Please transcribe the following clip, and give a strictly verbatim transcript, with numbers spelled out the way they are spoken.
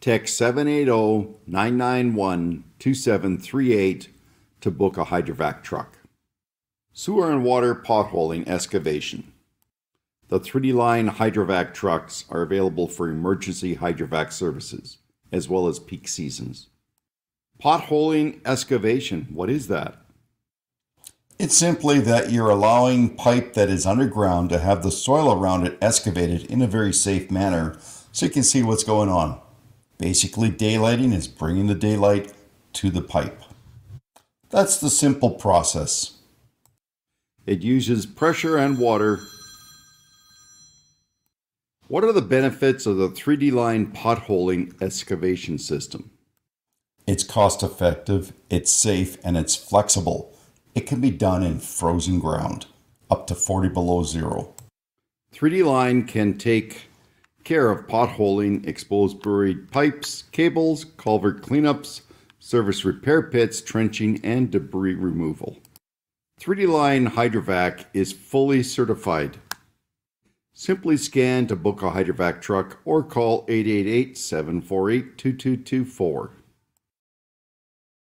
Text seven eight zero, nine nine one, two seven three eight to book a hydrovac truck. Sewer and water potholing excavation. The three D line hydrovac trucks are available for emergency hydrovac services, as well as peak seasons. Potholing excavation, what is that? It's simply that you're allowing pipe that is underground to have the soil around it excavated in a very safe manner so you can see what's going on. Basically, daylighting is bringing the daylight to the pipe. That's the simple process. It uses pressure and water. What are the benefits of the three D line potholing excavation system? It's cost effective, it's safe, and it's flexible. It can be done in frozen ground, up to forty below zero. three D line can take care of potholing, exposed buried pipes, cables, culvert cleanups, service repair pits, trenching, and debris removal. three D line hydrovac is fully certified. Simply scan to book a hydrovac truck or call eight eight eight, seven four eight, two two two four.